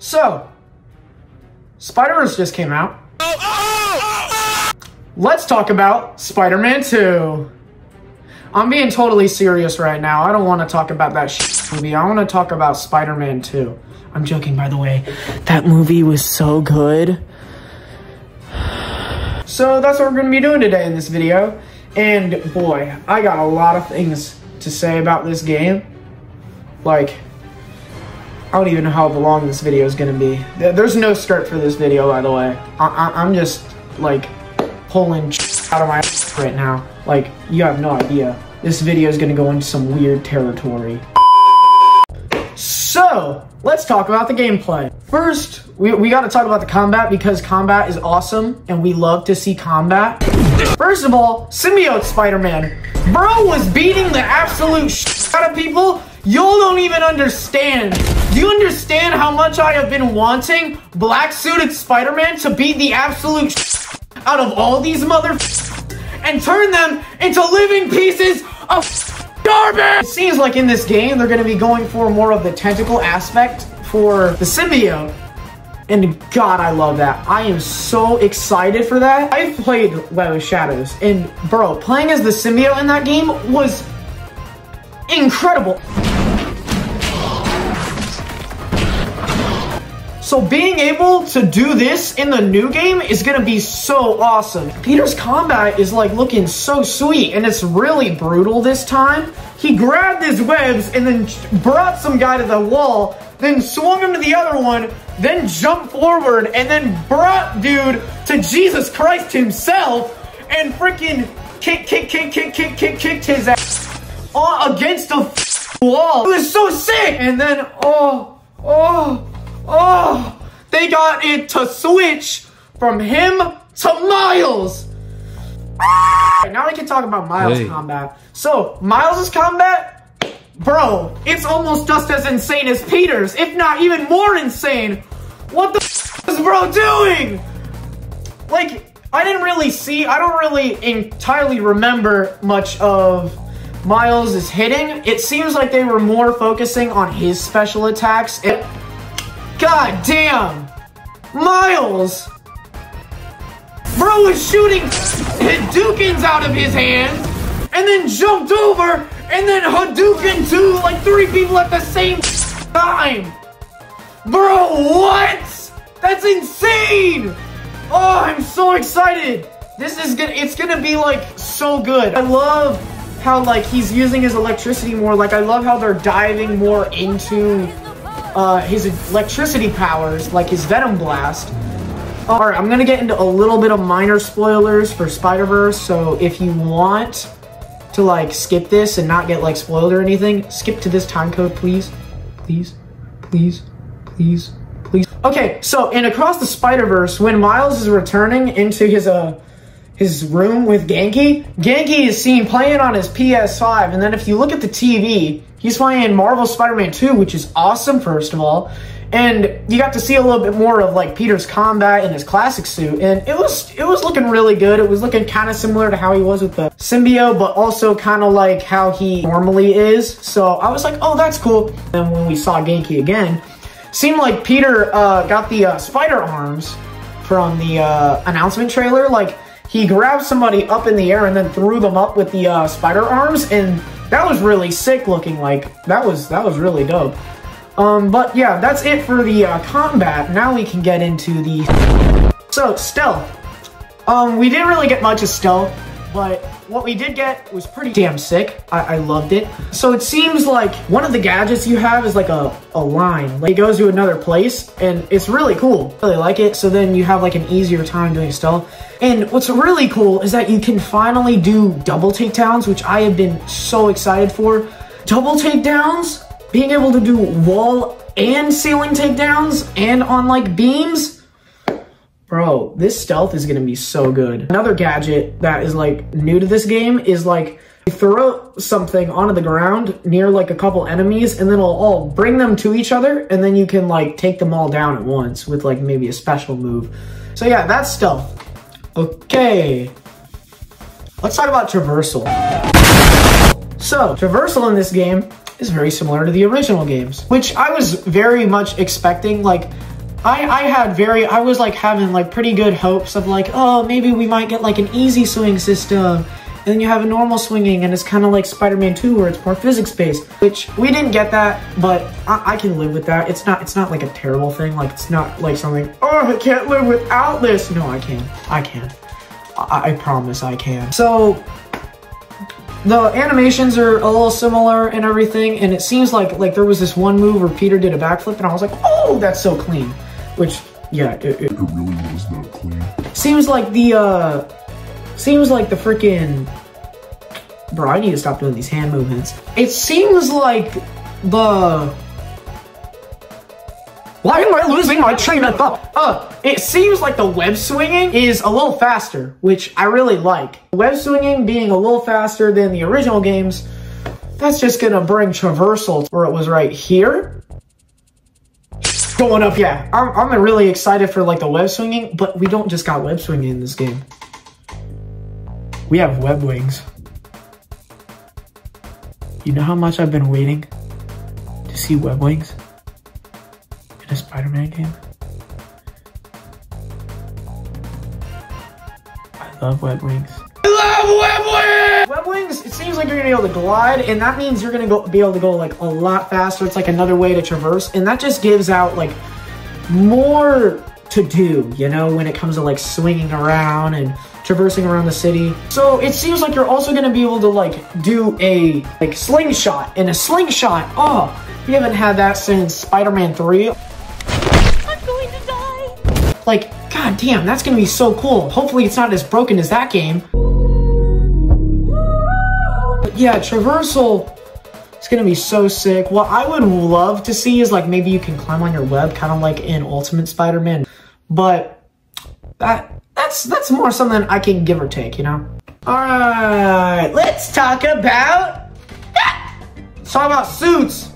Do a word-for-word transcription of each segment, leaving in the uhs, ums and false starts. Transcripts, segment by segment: So, Spider-Verse just came out. Oh, oh, oh. Let's talk about Spider-Man two. I'm being totally serious right now. I don't want to talk about that sh movie. I want to talk about Spider-Man two. I'm joking, by the way. That movie was so good. So that's what we're going to be doing today in this video. And boy, I got a lot of things to say about this game. Like, I don't even know how long this video is going to be. There's no script for this video, by the way. I I I'm just, like, pulling out of my ass right now. Like, you have no idea. This video is going to go into some weird territory. So, let's talk about the gameplay. First, we, we got to talk about the combat, because combat is awesome, and we love to see combat. First of all, Symbiote Spider-Man. Bro was beating the absolute shit out of people. Y'all don't even understand. Do you understand how much I have been wanting black-suited Spider-Man to beat the absolute sh out of all these motherfuckers and turn them into living pieces of garbage? It seems like in this game, they're going to be going for more of the tentacle aspect for the symbiote. And God, I love that. I am so excited for that. I've played Web of Shadows, and bro, playing as the symbiote in that game was incredible. So being able to do this in the new game is gonna be so awesome. Peter's combat is like looking so sweet, and it's really brutal this time. He grabbed his webs and then brought some guy to the wall, then swung him to the other one, then jumped forward, and then brought dude to Jesus Christ himself and freaking kick, kick, kick, kick, kick, kick, kicked his ass against a wall. It was so sick. And then, oh, oh. Oh, they got it to switch from him to Miles. Now we can talk about Miles' hey. combat. So, Miles' combat, bro, it's almost just as insane as Peter's, if not even more insane. What the f is bro doing? Like, I didn't really see, I don't really entirely remember much of Miles' hitting. It seems like they were more focusing on his special attacks. It God damn! Miles! Bro was shooting Hadoukens out of his hands, and then jumped over, and then Hadouken to like three people at the same time! Bro, what? That's insane! Oh, I'm so excited! This is gonna, it's gonna be like so good. I love how like he's using his electricity more, like I love how they're diving more into Uh, his electricity powers, like his Venom Blast. Alright, I'm gonna get into a little bit of minor spoilers for Spider-Verse, so if you want to, like, skip this and not get, like, spoiled or anything, skip to this time code, please. Please, please, please, please. Okay, so in Across the Spider-Verse, when Miles is returning into his, uh, his room with Ganke, Ganke is seen playing on his P S five, and then if you look at the T V, he's playing Marvel Spider-Man two, which is awesome, first of all. And you got to see a little bit more of like Peter's combat in his classic suit. And it was it was looking really good. It was looking kind of similar to how he was with the symbiote, but also kind of like how he normally is. So I was like, oh, that's cool. And when we saw Ganke again, seemed like Peter uh, got the uh, spider arms from the uh, announcement trailer. Like, he grabbed somebody up in the air and then threw them up with the uh, spider arms, and that was really sick looking. Like, that was that was really dope. Um, but yeah, that's it for the uh, combat. Now we can get into the... So, stealth. Um, we didn't really get much of stealth, but what we did get was pretty damn sick. I, I loved it. So it seems like one of the gadgets you have is like a, a line. Like, it goes to another place, and it's really cool. I really like it, so then you have like an easier time doing stealth. And what's really cool is that you can finally do double takedowns, which I have been so excited for. Double takedowns, being able to do wall and ceiling takedowns, and on like beams. Bro, this stealth is gonna be so good. Another gadget that is like new to this game is like you throw something onto the ground near like a couple enemies, and then it'll all bring them to each other, and then you can like take them all down at once with like maybe a special move. So yeah, that's stealth. Okay, let's talk about traversal. So traversal in this game is very similar to the original games, which I was very much expecting. Like, I, I had very, I was like having like pretty good hopes of like, oh, maybe we might get like an easy swing system, and then you have a normal swinging, and it's kind of like Spider-Man two where it's more physics-based, which we didn't get that, but I, I can live with that. It's not, it's not like a terrible thing. Like, it's not like something, oh, I can't live without this. No, I can, I can. I, I promise I can. So, the animations are a little similar and everything, and it seems like like there was this one move where Peter did a backflip, and I was like, oh, that's so clean. Which, yeah, it, it, it really was not clean. Seems like the, uh, seems like the freaking... Bro, I need to stop doing these hand movements. It seems like the... Why am I losing my train of thought? Uh, it seems like the web swinging is a little faster, which I really like. Web swinging being a little faster than the original games, that's just gonna bring traversal where it was right here. Going up, yeah. I'm, I'm really excited for like the web swinging, but we don't just got web swinging in this game. We have web wings. You know how much I've been waiting to see web wings? A Spider-Man game. I love web wings. I love web wings! Web wings, it seems like you're gonna be able to glide, and that means you're gonna go, be able to go like a lot faster. It's like another way to traverse, and that just gives out like more to do, you know, when it comes to like swinging around and traversing around the city. So it seems like you're also gonna be able to like do a like slingshot, and a slingshot, oh, we haven't had that since Spider-Man three. Like, god damn, that's gonna be so cool. Hopefully it's not as broken as that game. But yeah, traversal is gonna be so sick. What I would love to see is like maybe you can climb on your web, kind of like in Ultimate Spider-Man. But that that's that's more something I can give or take, you know? Alright, let's talk about ah! Let's talk about suits!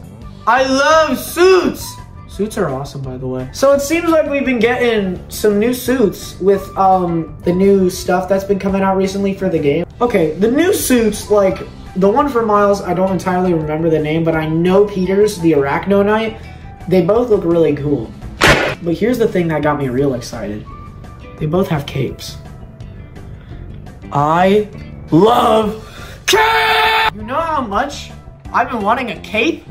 I love suits! Suits are awesome, by the way. So it seems like we've been getting some new suits with um, the new stuff that's been coming out recently for the game. Okay, the new suits, like the one for Miles, I don't entirely remember the name, but I know Peter's, the Arachno Knight, they both look really cool. But here's the thing that got me real excited. They both have capes. I love capes! You know how much I've been wanting a cape?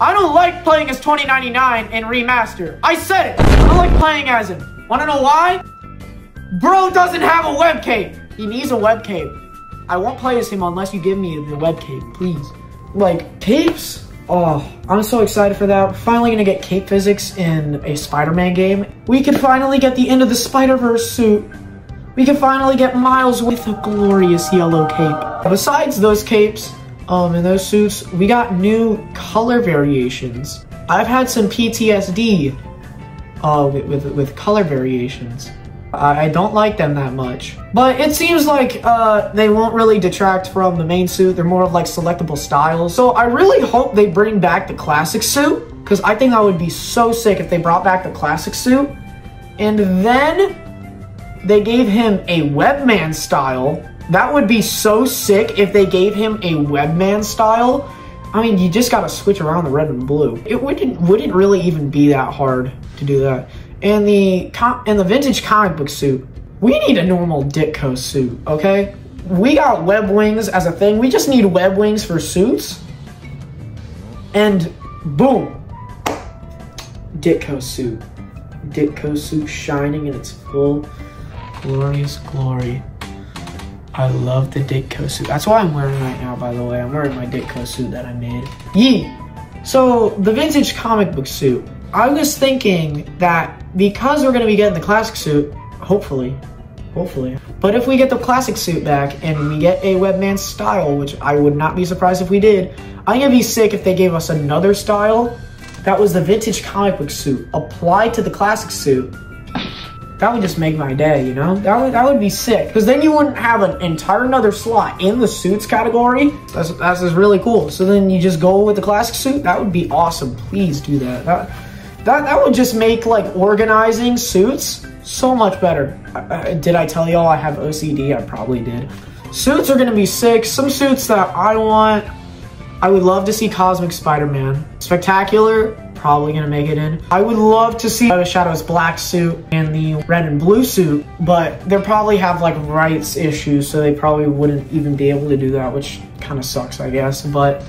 I don't like playing as twenty ninety-nine and Remastered. I said it! I don't like playing as him. Wanna know why? Bro doesn't have a web cape! He needs a web cape. I won't play as him unless you give me the web cape, please. Like, capes? Oh, I'm so excited for that. We're finally gonna get cape physics in a Spider-Man game. We can finally get the end of the Spider-Verse suit. We can finally get Miles with a glorious yellow cape. Besides those capes, Um, in those suits, we got new color variations. I've had some P T S D uh, with, with, with color variations. I, I don't like them that much. But it seems like uh, they won't really detract from the main suit. They're more of like selectable styles. So I really hope they bring back the classic suit, because I think that would be so sick if they brought back the classic suit. And then they gave him a Webman style. That would be so sick if they gave him a Webman style. I mean, you just gotta switch around the red and blue. It wouldn't wouldn't really even be that hard to do that. And the and the vintage comic book suit, we need a normal Ditko suit, okay? We got web wings as a thing. We just need web wings for suits. And boom, Ditko suit, Ditko suit shining in its full glorious glory. I love the Ditko suit. That's why I'm wearing it right now, by the way. I'm wearing my Ditko suit that I made. Yee! So, the vintage comic book suit. I was thinking that because we're gonna be getting the classic suit, hopefully, hopefully, but if we get the classic suit back and we get a Webman style, which I would not be surprised if we did, I'm gonna be sick if they gave us another style that was the vintage comic book suit applied to the classic suit. That would just make my day, you know? That would, that would be sick. Because then you wouldn't have an entire another slot in the suits category. That's, that's just really cool. So then you just go with the classic suit? That would be awesome. Please do that. That that, that would just make, like, organizing suits so much better. I, I, did I tell y'all I have O C D? I probably did. Suits are going to be sick. Some suits that I want I would love to see Cosmic Spider-Man. Spectacular, probably gonna make it in. I would love to see Web of Shadows' black suit and the red and blue suit, but they probably have like rights issues, so they probably wouldn't even be able to do that, which kind of sucks, I guess. But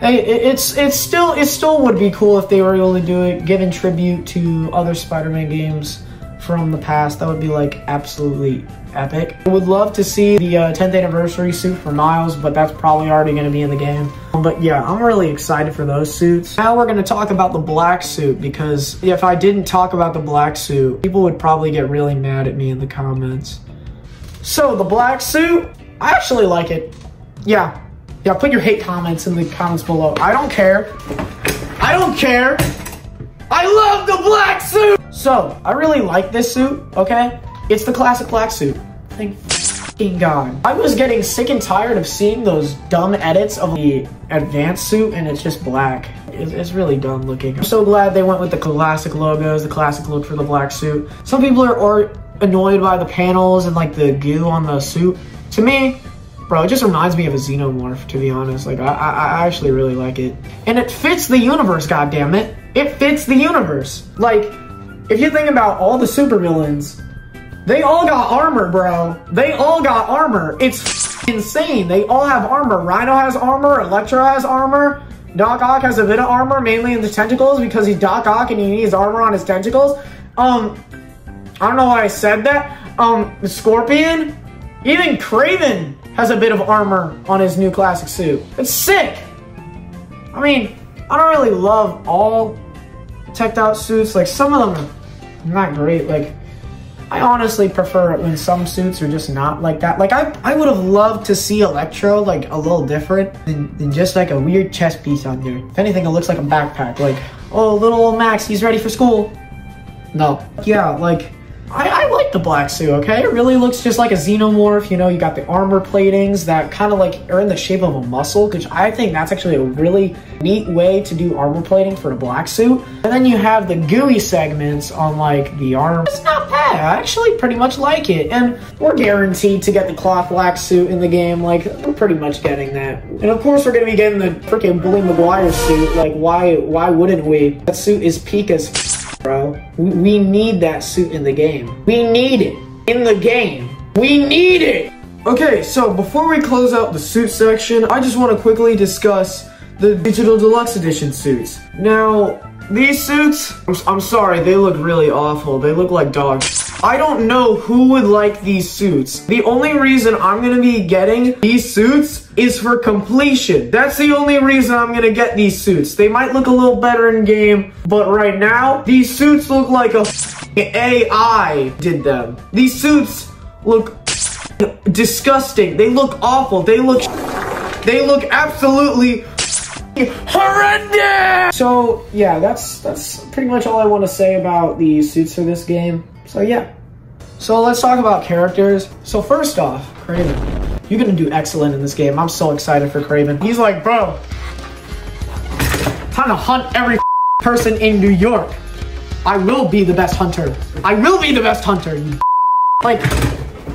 hey, it's it's still it still would be cool if they were able to do it, giving tribute to other Spider-Man games from the past. That would be like absolutely epic. I would love to see the uh, tenth anniversary suit for Miles, but that's probably already going to be in the game. But yeah, I'm really excited for those suits. Now we're going to talk about the black suit, because if I didn't talk about the black suit, people would probably get really mad at me in the comments. So the black suit, I actually like it. Yeah, yeah, put your hate comments in the comments below. I don't care. I don't care. I love the black suit! So, I really like this suit, okay? It's the classic black suit. Thank f***ing God. I was getting sick and tired of seeing those dumb edits of the advanced suit, and it's just black. It's, it's really dumb looking. I'm so glad they went with the classic logos, the classic look for the black suit. Some people are or annoyed by the panels and like the goo on the suit. To me, bro, it just reminds me of a Xenomorph, to be honest. Like, I, I, I actually really like it. And it fits the universe, goddammit. It fits the universe. Like, if you think about all the supervillains, they all got armor, bro. They all got armor. It's insane. They all have armor. Rhino has armor. Electro has armor. Doc Ock has a bit of armor, mainly in the tentacles, because he's Doc Ock and he needs armor on his tentacles. Um, I don't know why I said that. Um, Scorpion, even Kraven has a bit of armor on his new classic suit. It's sick. I mean, I don't really love all teched out suits. Like, some of them are not great. Like, I honestly prefer it when some suits are just not like that. Like, I, I would have loved to see Electro like a little different than, than just like a weird chest piece on there. If anything, it looks like a backpack. Like, oh, little old Max, he's ready for school. No. Yeah, like, I, I like the black suit, okay? It really looks just like a Xenomorph. You know, you got the armor platings that kind of like are in the shape of a muscle, because I think that's actually a really neat way to do armor plating for a black suit. And then you have the gooey segments on like the arm. It's not bad. I actually pretty much like it. And we're guaranteed to get the cloth black suit in the game. Like, we're pretty much getting that. And of course, we're going to be getting the freaking Bully McGuire suit. Like, why, why wouldn't we? That suit is peak as f***. Bro, we need that suit in the game. We need it in the game. We need it. Okay, so before we close out the suit section, I just want to quickly discuss the Digital Deluxe Edition suits. Now, these suits, I'm, I'm sorry, they look really awful. They look like dogs. I don't know who would like these suits. The only reason I'm gonna be getting these suits is for completion. That's the only reason I'm gonna get these suits. They might look a little better in game, but right now, these suits look like a A I did them. These suits look disgusting. They look awful. They look, they look absolutely horrendous. So yeah, that's, that's pretty much all I wanna say about the suits for this game. So yeah, so let's talk about characters. So first off, Kraven. You're gonna do excellent in this game. I'm so excited for Kraven. He's like, bro, time to hunt every person in New York. I will be the best hunter. I will be the best hunter, you like,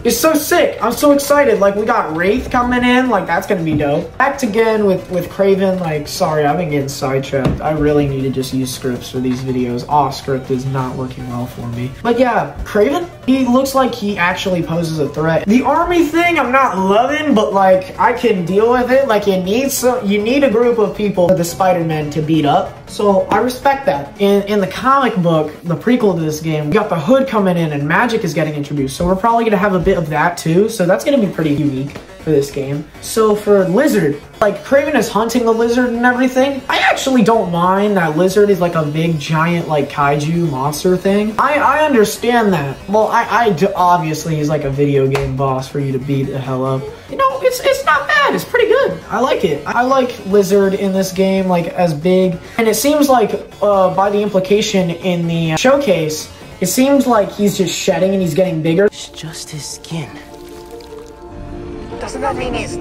it's so sick. I'm so excited. Like, we got Wraith coming in. Like, that's gonna be dope. Back again with, with Kraven. Like, sorry, I've been getting sidetracked. I really need to just use scripts for these videos. Aw, script is not working well for me. But yeah, Kraven, he looks like he actually poses a threat. The army thing, I'm not loving, but like, I can deal with it. Like, you need some, you need a group of people for the Spider-Man to beat up. So I respect that. In, in the comic book, the prequel to this game, we got the Hood coming in and magic is getting introduced. So we're probably gonna have a bit of that too. So that's gonna be pretty unique for this game. So for Lizard, like, Kraven is hunting the lizard and everything. I actually don't mind that lizard is like a big giant like kaiju monster thing. I, I understand that. Well, I, I d obviously he's like a video game boss for you to beat the hell up. You know, it's, it's not bad. It's pretty good. I like it. I like Lizard in this game, like, as big. And it seems like uh, by the implication in the showcase, it seems like he's just shedding and he's getting bigger. It's just his skin. Doesn't that mean he's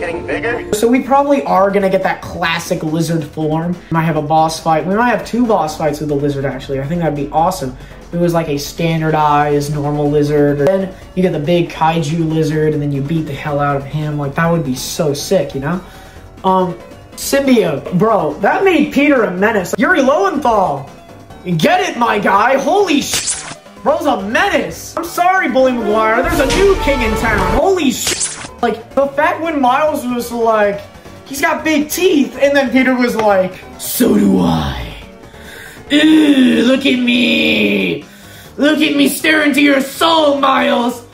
getting bigger? So we probably are gonna get that classic lizard form. We might have a boss fight. We might have two boss fights with the lizard, actually. I think that'd be awesome. It was like a standardized normal lizard. Then you get the big kaiju lizard and then you beat the hell out of him. Like, that would be so sick, you know? Um, Symbiote. Bro, that made Peter a menace. Yuri Lowenthal. Get it, my guy. Holy sh**. Bro's a menace. I'm sorry, Bully McGuire. There's a new king in town. Holy sh**. Like, the fact when Miles was like, he's got big teeth, and then Peter was like, so do I. Ew, look at me. Look at me stare into your soul, Miles.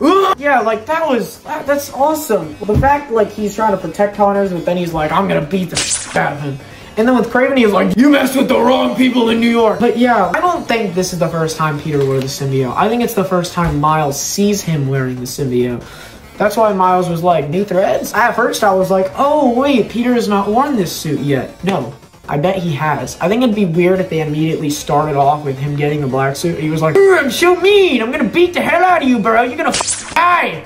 Ooh. Yeah, like, that was, that, that's awesome. Well, the fact, like, he's trying to protect Connors, but then he's like, I'm gonna beat the shit out of him. And then with Kraven, he was like, you messed with the wrong people in New York. But yeah, I don't think this is the first time Peter wore the symbiote. I think it's the first time Miles sees him wearing the symbiote. That's why Miles was like, new threads? At first, I was like, oh, wait, Peter has not worn this suit yet. No, I bet he has. I think it'd be weird if they immediately started off with him getting a black suit. He was like, I'm so mean. I'm gonna beat the hell out of you, bro. You're gonna f die.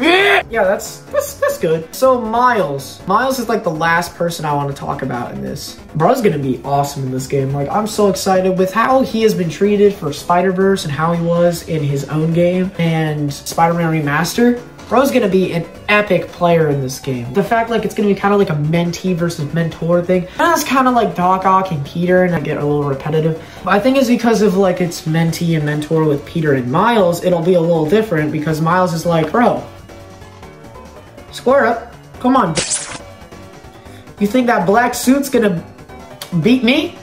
Yeah, that's, that's that's good. So Miles. Miles is like the last person I want to talk about in this. Bro's gonna be awesome in this game. Like, I'm so excited with how he has been treated for Spider-Verse and how he was in his own game and Spider-Man Remastered. Bro's gonna be an epic player in this game. The fact, like, it's gonna be kind of like a mentee versus mentor thing. And that's kind of like Doc Ock and Peter, and I get a little repetitive. But I think it's because of, like, it's mentee and mentor with Peter and Miles, it'll be a little different because Miles is like, bro, square up. Come on. You think that black suit's gonna beat me?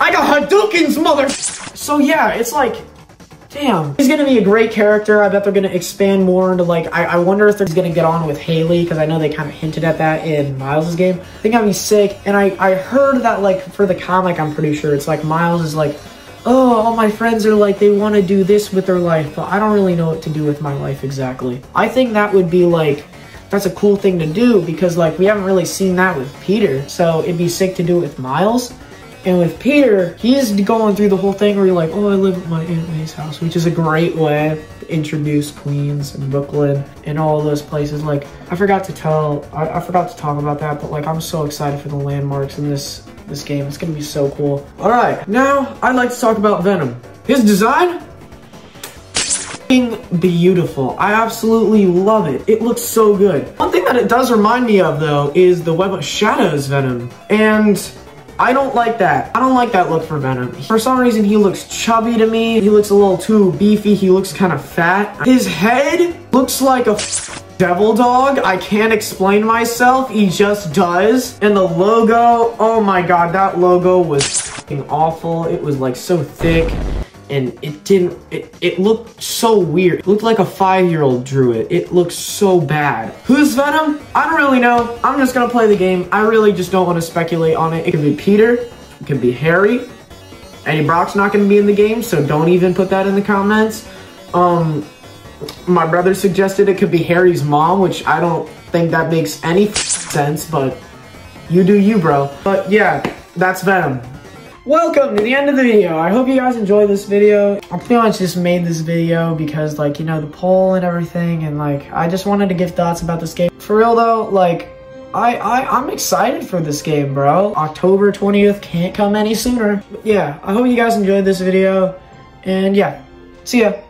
I got Hadoukens, mother. So yeah, it's like, damn. He's gonna be a great character. I bet they're gonna expand more into, like, I, I wonder if they're gonna get on with Haley, because I know they kind of hinted at that in Miles' game. I think I'd be sick. And I, I heard that, like, for the comic, I'm pretty sure, it's like Miles is like, oh, all my friends are like, they want to do this with their life, but I don't really know what to do with my life exactly. I think that would be, like, that's a cool thing to do, because, like, we haven't really seen that with Peter, so it'd be sick to do it with Miles. And with Peter, he's going through the whole thing where you're like, oh, I live at my Aunt May's house, which is a great way to introduce Queens and Brooklyn and all those places. Like, I forgot to tell, I, I forgot to talk about that, but, like, I'm so excited for the landmarks in this, this game. It's gonna be so cool. All right, now I'd like to talk about Venom. His design, beautiful. I absolutely love it. It looks so good. One thing that it does remind me of, though, is the Web of Shadows Venom. And I don't like that. I don't like that look for Venom. For some reason, he looks chubby to me. He looks a little too beefy. He looks kind of fat. His head looks like a devil dog. I can't explain myself. He just does. And the logo, oh my god, that logo was awful. It was, like, so thick. And it didn't, it, it looked so weird. It looked like a five-year-old drew it. It looked so bad. Who's Venom? I don't really know. I'm just gonna play the game. I really just don't want to speculate on it. It could be Peter. It could be Harry. Eddie Brock's not gonna be in the game, so don't even put that in the comments. Um, my brother suggested it could be Harry's mom, which I don't think that makes any sense, but you do you, bro. But yeah, that's Venom. Welcome to the end of the video. I hope you guys enjoyed this video. I pretty much just made this video because, like, you know, the poll and everything, and, like, I just wanted to give thoughts about this game. For real though, like, I, I, I'm excited for this game, bro. October twentieth, can't come any sooner. But yeah, I hope you guys enjoyed this video, and yeah, see ya.